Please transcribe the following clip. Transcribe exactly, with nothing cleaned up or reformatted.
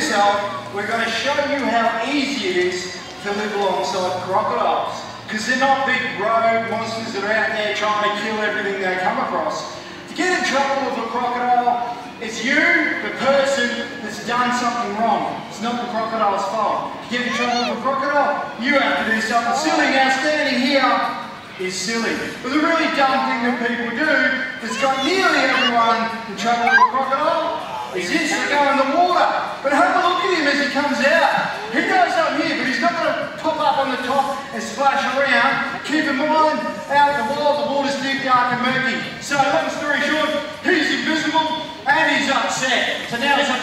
do so, we're going to show you how easy it is to live alongside crocodiles. Because they're not big rogue monsters that are out there trying to kill everything they come across. To get in trouble with a crocodile, it's you, the person, that's done something wrong. It's not the crocodile's fault. To get in trouble with a crocodile, you have to do something silly. Now standing here is silly. But the really dumb thing that people do that's got nearly everyone in trouble with a crocodile is this, they go in the water. But have a look at him as he comes out. He goes up here, but he's not going to pop up on the top and splash around. Keep in mind, out in the wild, the water's deep, dark and murky. So long story short, he's invisible and he's upset. So now it's